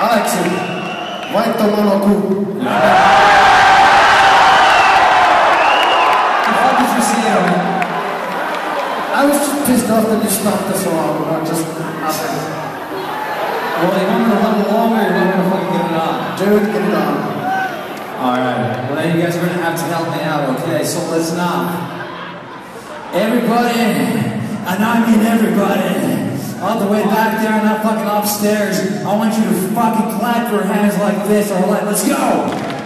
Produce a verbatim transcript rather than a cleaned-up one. Alexi, vai tomar no cu. The fuck did you see him? I was just pissed off that you stopped us along, but I just happened. Well, you want me to hold it longer, or you want me to fucking get it on? Dude, get it on. Alright, well now you guys are going to have to help me out, okay? So let's not. Everybody, and I mean everybody, all the way back there and not fucking upstairs, I want you to fucking clap your hands like this, alright, let's go!